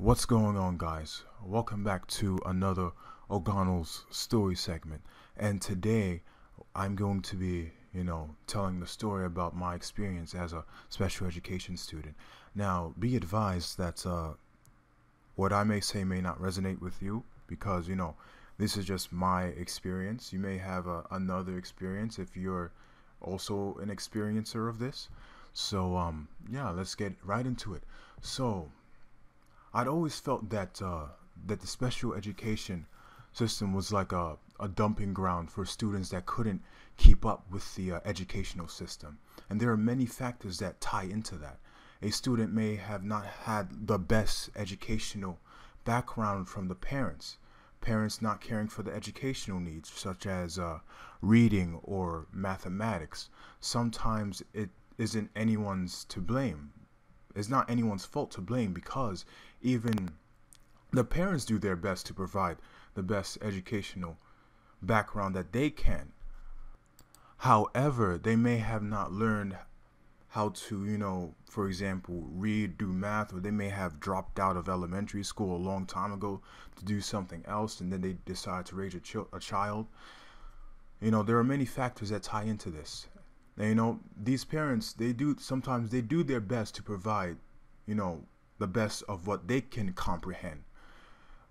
What's going on, guys? Welcome back to another O'Connell's story segment, and today I'm going to be, telling the story about my experience as a special education student. Now, be advised that what I may say may not resonate with you because, this is just my experience. You may have another experience if you're also an experiencer of this. So, yeah, let's get right into it. So, I'd always felt that the special education system was like a dumping ground for students that couldn't keep up with the educational system. And there are many factors that tie into that. A student may have not had the best educational background from the parents. Parents not caring for the educational needs, such as reading or mathematics. Sometimes it isn't anyone's to blame. It's not anyone's fault to blame, because even the parents do their best to provide the best educational background that they can. However, they may have not learned how to, for example, read, do math, or they may have dropped out of elementary school a long time ago to do something else, and then they decide to raise a child. There are many factors that tie into this. Now, these parents, sometimes they do their best to provide, the best of what they can comprehend.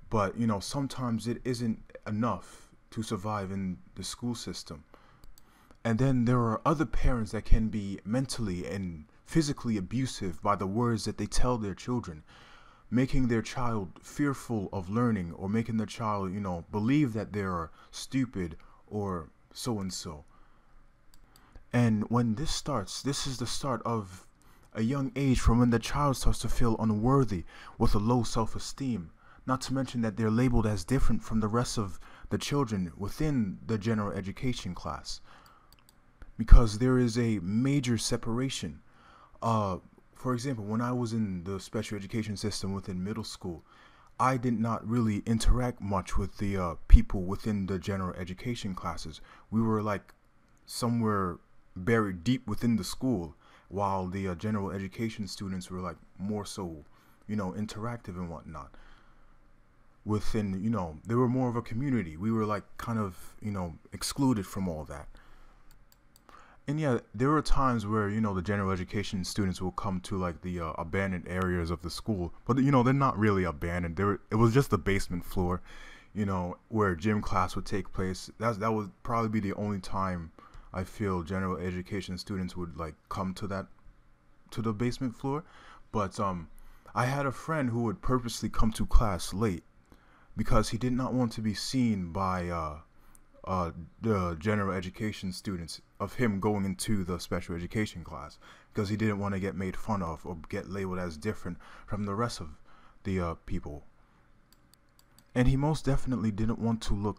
But, sometimes it isn't enough to survive in the school system. And then there are other parents that can be mentally and physically abusive by the words that they tell their children, making their child fearful of learning, or making their child, believe that they are stupid or so-and-so. And when this starts, this is the start of a young age, from when the child starts to feel unworthy with a low self-esteem. Not to mention that they're labeled as different from the rest of the children within the general education class, because there is a major separation. For example, when I was in the special education system within middle school, I did not really interact much with the people within the general education classes. We were like somewhere buried deep within the school, while the general education students were like more so, interactive and whatnot. Within, they were more of a community. We were like kind of, excluded from all that. And yeah, there were times where, the general education students will come to like the abandoned areas of the school, but they're not really abandoned. It was just the basement floor, where gym class would take place. That would probably be the only time I feel general education students would like come to the basement floor. But I had a friend who would purposely come to class late because he did not want to be seen by the general education students of him going into the special education class, because he didn't want to get made fun of or get labeled as different from the rest of the people. And he most definitely didn't want to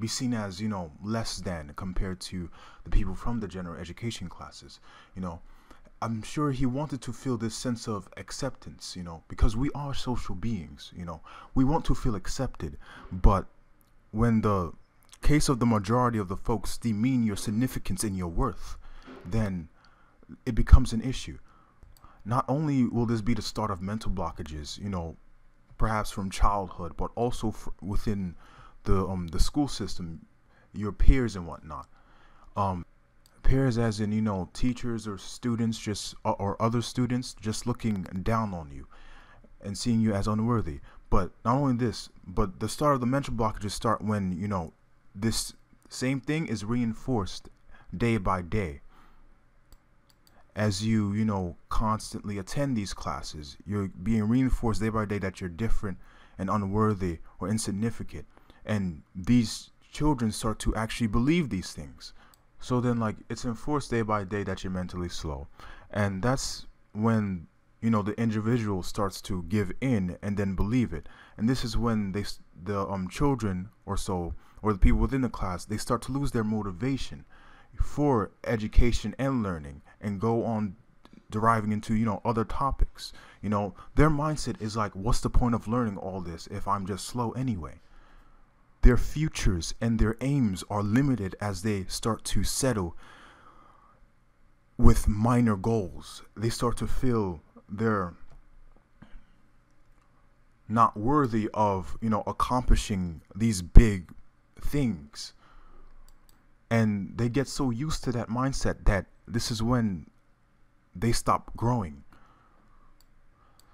be seen as, less than compared to the people from the general education classes. I'm sure he wanted to feel this sense of acceptance, because we are social beings, we want to feel accepted. But when the case of the majority of the folks demean your significance and your worth, then it becomes an issue. Not only will this be the start of mental blockages, perhaps from childhood, but also within the school system, your peers and whatnot. Peers as in, teachers or students, just or other students just looking down on you and seeing you as unworthy. But not only this, but the start of the mental blockages start when, this same thing is reinforced day by day. As you, constantly attend these classes, you're being reinforced day by day that you're different and unworthy or insignificant. And these children start to actually believe these things. So then, like, it's enforced day by day that you're mentally slow. And that's when, the individual starts to give in and then believe it. And this is when the children or the people within the class, they start to lose their motivation for education and learning, and go on deriving into, other topics. Their mindset is like, what's the point of learning all this if I'm just slow anyway? Their futures and their aims are limited as they start to settle with minor goals. They start to feel their not worthy of, you know, accomplishing these big things. And they get so used to that mindset that this is when they stop growing.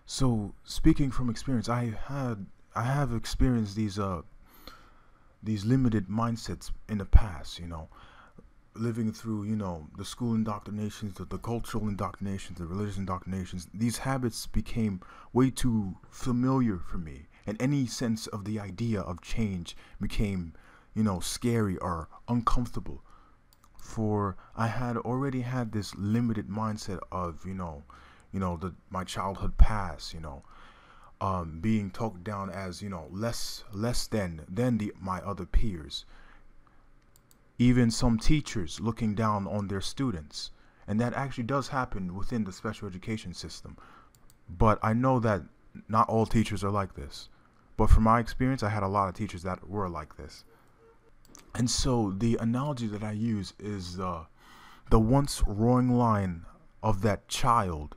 So speaking from experience, I have experienced these limited mindsets in the past, you know, living through, you know, the school indoctrinations, the cultural indoctrinations, the religious indoctrinations. These habits became way too familiar for me, and any sense of the idea of change became, you know, scary or uncomfortable, for I had already had this limited mindset of, you know, my childhood past, you know, being talked down as, you know, less than my other peers. Even some teachers looking down on their students, and that actually does happen within the special education system. But I know that not all teachers are like this, but from my experience, I had a lot of teachers that were like this. And so the analogy that I use is the once roaring lion of that child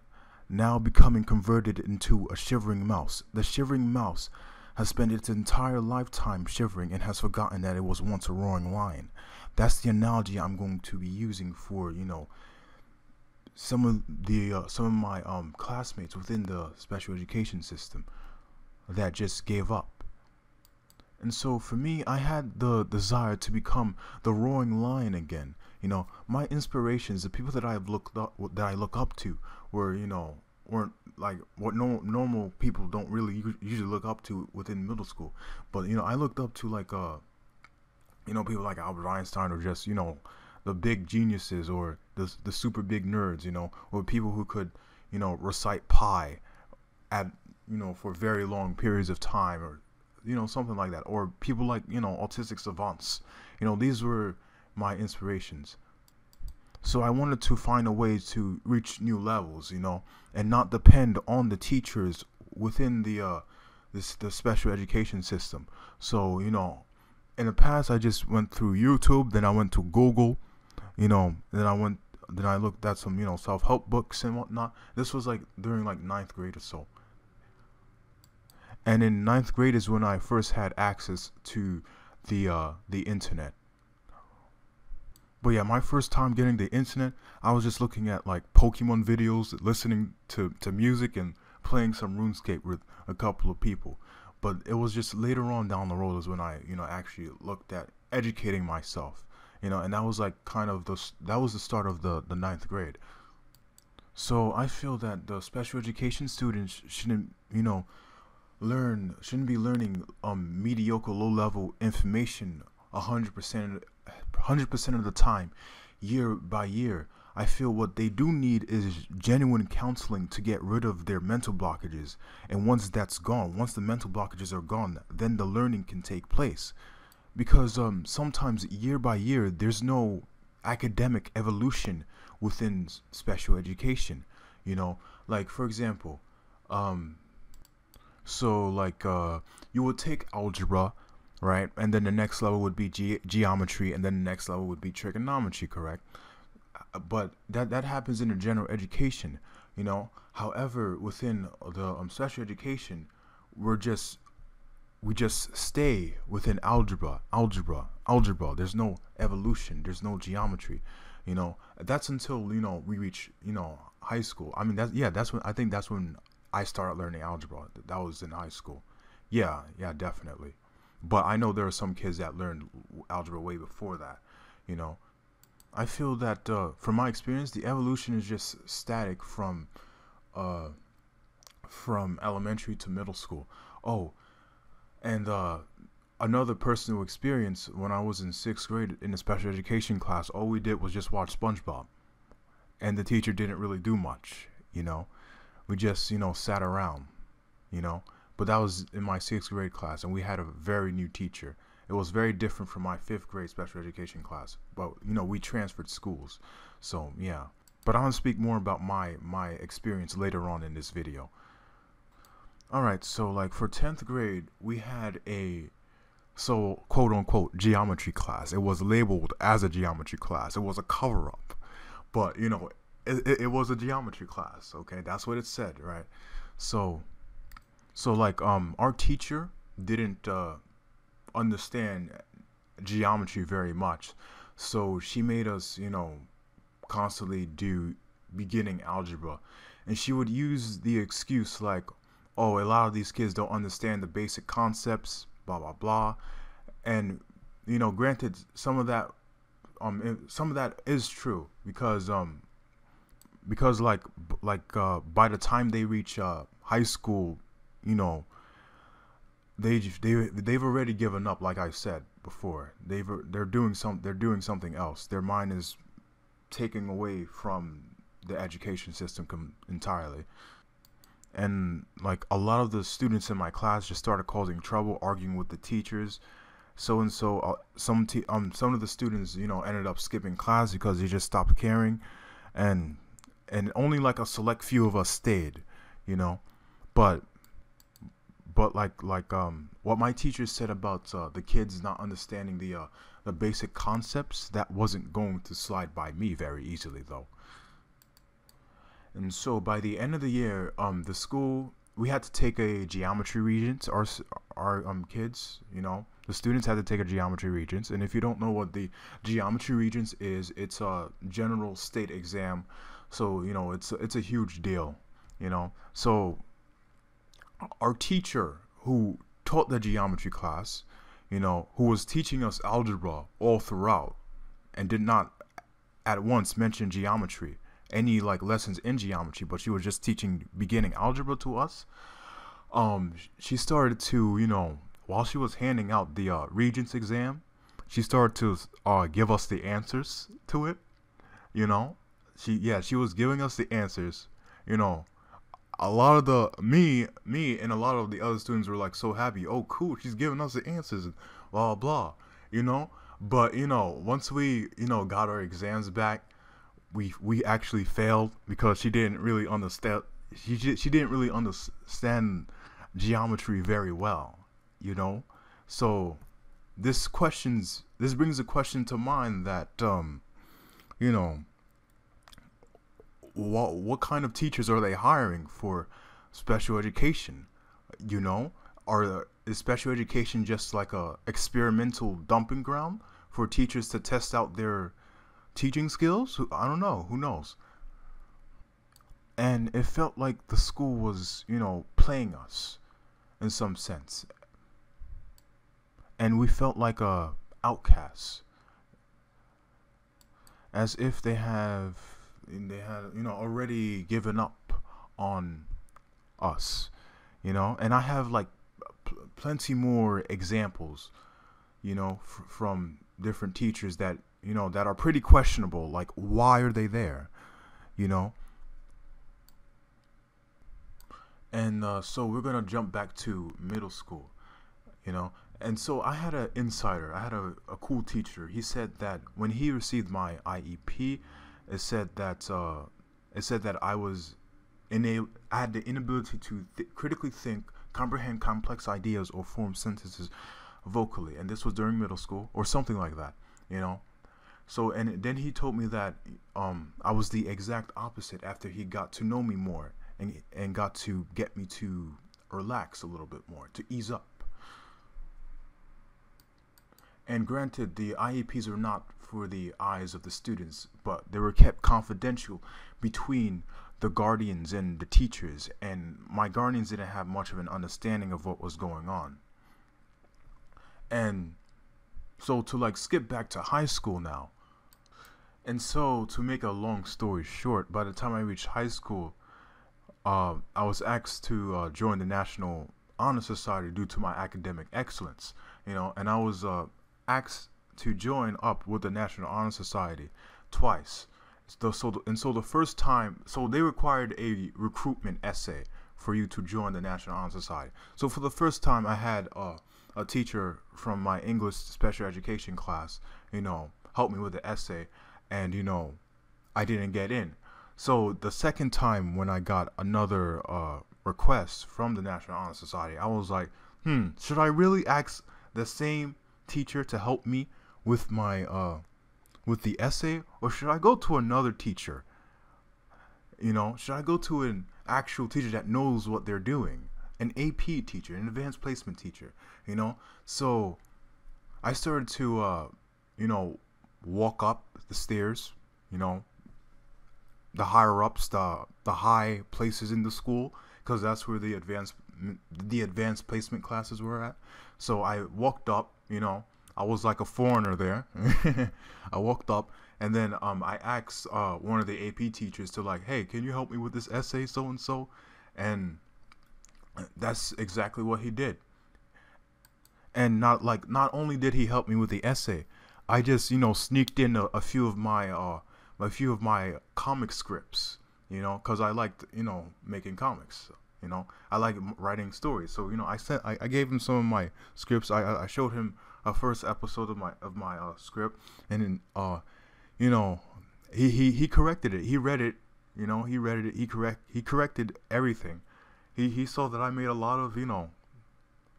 now becoming converted into a shivering mouse. The shivering mouse has spent its entire lifetime shivering and has forgotten that it was once a roaring lion. That's the analogy I'm going to be using for, you know, some of my classmates within the special education system that just gave up. And so for me, I had the desire to become the roaring lion again. You know, my inspirations, the people that I look up to, were, you know, weren't like what normal people don't really usually look up to within middle school. But you know, I looked up to like you know, people like Albert Einstein, or just, you know, the big geniuses, or the super big nerds, you know, or people who could, you know, recite pi at, you know, for very long periods of time, or, you know, something like that, or people like, you know, autistic savants. You know, these were my inspirations. So I wanted to find a way to reach new levels, you know, and not depend on the teachers within the special education system. So, you know, in the past, I just went through YouTube, then I went to Google, you know, then I looked at some, you know, self-help books and whatnot. This was like during like 9th grade or so. And in 9th grade is when I first had access to the internet. But yeah, my first time getting the internet, I was just looking at like Pokemon videos, listening to music, and playing some RuneScape with a couple of people. But it was just later on down the road is when I, you know, actually looked at educating myself, you know, and that was like kind of that was the start of the 9th grade. So I feel that the special education students shouldn't, you know, shouldn't be learning mediocre, low-level information 100% of the time, year by year. I feel what they do need is genuine counseling to get rid of their mental blockages. And once that's gone, once the mental blockages are gone, then the learning can take place. Because sometimes year by year, there's no academic evolution within special education. You know, like for example, so like you would take algebra, right? And then the next level would be geometry, and then the next level would be trigonometry, correct? But that happens in the general education, you know. However, within the special education, we just stay within algebra. There's no evolution, there's no geometry, you know. That's until, you know, we reach, you know, high school. I mean, that's when I think that's when I started learning algebra. That was in high school. Yeah, definitely. But I know there are some kids that learned algebra way before that, you know. I feel that from my experience, the evolution is just static from elementary to middle school. Oh, and another personal experience, when I was in 6th grade in a special education class, all we did was just watch SpongeBob, and the teacher didn't really do much, you know. We just, you know, sat around, you know. But that was in my 6th grade class, and we had a very new teacher. It was very different from my 5th grade special education class. But, you know, we transferred schools. So, yeah. But I'm going to speak more about my experience later on in this video. Alright, so, like, for 10th grade, we had a, so, quote-unquote, geometry class. It was labeled as a geometry class. It was a cover-up. But, you know, it was a geometry class, okay? That's what it said, right? So, So like our teacher didn't understand geometry very much, so she made us, you know, constantly do beginning algebra, and she would use the excuse like, oh, a lot of these kids don't understand the basic concepts, blah blah blah. And you know, granted, some of that is true, because like by the time they reach high school, you know, they've already given up. Like I said before, they're doing something else. Their mind is taking away from the education system entirely. And like a lot of the students in my class just started causing trouble, arguing with the teachers. So and so, some of the students, you know, ended up skipping class because they just stopped caring, and only like a select few of us stayed, you know. But like what my teacher said about the kids not understanding the basic concepts, that wasn't going to slide by me very easily though. And so by the end of the year, the school, we had to take a geometry regents. Our kids, you know, the students had to take a geometry regents. And if you don't know what the geometry regents is, it's a general state exam. So you know, it's a huge deal, you know. So our teacher who taught the geometry class, you know, who was teaching us algebra all throughout, and did not at once mention geometry, any like lessons in geometry, but she was just teaching beginning algebra to us. She started to, you know, while she was handing out the Regents exam, she started to give us the answers to it, you know. She was giving us the answers, you know. A lot of the me and a lot of the other students were like so happy, oh cool, she's giving us the answers, blah blah, you know. But you know, once we, you know, got our exams back, we actually failed because she didn't really understand. She didn't really understand geometry very well, you know. So this brings a question to mind that you know, what kind of teachers are they hiring for special education? You know, is special education just like a experimental dumping ground for teachers to test out their teaching skills? I don't know, who knows. And it felt like the school was, you know, playing us in some sense, and we felt like outcasts, as if they had, you know, already given up on us, you know. And I have like plenty more examples, you know, from different teachers that, you know, that are pretty questionable. Like, why are they there, you know? And so we're gonna jump back to middle school, you know. And so I had an insider. I had a cool teacher. He said that when he received my IEP, it said that I was I had the inability to critically think, comprehend complex ideas, or form sentences vocally. And this was during middle school or something like that, you know. So, and then he told me that I was the exact opposite after he got to know me more and got to get me to relax a little bit more, to ease up. And granted, the IEPs are not for the eyes of the students, but they were kept confidential between the guardians and the teachers, and my guardians didn't have much of an understanding of what was going on. And so to like skip back to high school now, and so to make a long story short, by the time I reached high school, I was asked to join the National Honor Society due to my academic excellence, you know. And I was asked to join up with the National Honor Society twice. So the first time, so they required a recruitment essay for you to join the National Honor Society. So for the first time, I had a teacher from my English special education class, you know, help me with the essay, and you know, I didn't get in. So the second time, when I got another request from the National Honor Society, I was like, should I really ask the same teacher to help me with my with the essay, or should I go to another teacher? You know, should I go to an actual teacher that knows what they're doing, an AP teacher, an advanced placement teacher, you know. So I started to, you know, walk up the stairs, you know, the higher ups, the high places in the school, because that's where the advanced placement classes were at. So I walked up, you know, I was like a foreigner there. I walked up, and then I asked one of the AP teachers to, like, hey, can you help me with this essay so and so? And that's exactly what he did. And not only did he help me with the essay, I just, you know, sneaked in a few of my comic scripts, you know, because I liked, you know, making comics, you know, I like writing stories. So, you know, I gave him some of my scripts. I showed him a first episode of my script, and then you know, he corrected it. He read it, you know, he read it. He corrected everything. He saw that I made a lot of, you know,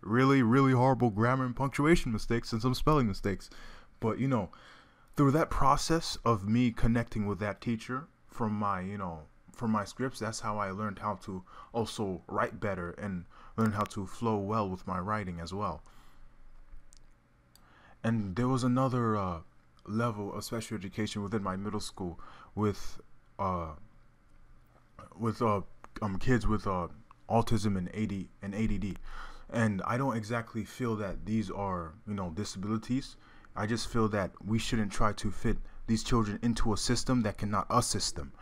really horrible grammar and punctuation mistakes and some spelling mistakes. But, you know, through that process of me connecting with that teacher from my, you know, from my scripts, that's how I learned how to also write better and learn how to flow well with my writing as well. And there was another level of special education within my middle school with kids with autism and ADD. And I don't exactly feel that these are, you know, disabilities. I just feel that we shouldn't try to fit these children into a system that cannot assist them.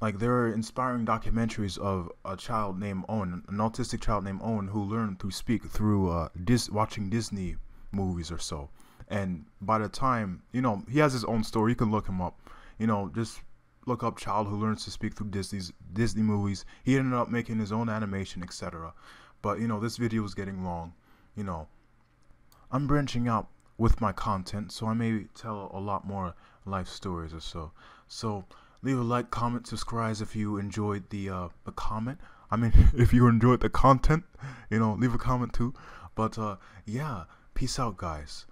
Like, there are inspiring documentaries of a child named Owen, an autistic child named Owen, who learned to speak through watching Disney movies or so. And by the time, you know, he has his own story. You can look him up. You know, just look up child who learns to speak through Disney movies. He ended up making his own animation, etc. But, you know, this video is getting long. You know, I'm branching out with my content, so I may tell a lot more life stories or so. So leave a like, comment, subscribe if you enjoyed the comment. I mean, if you enjoyed the content, you know, leave a comment too. But yeah, peace out, guys.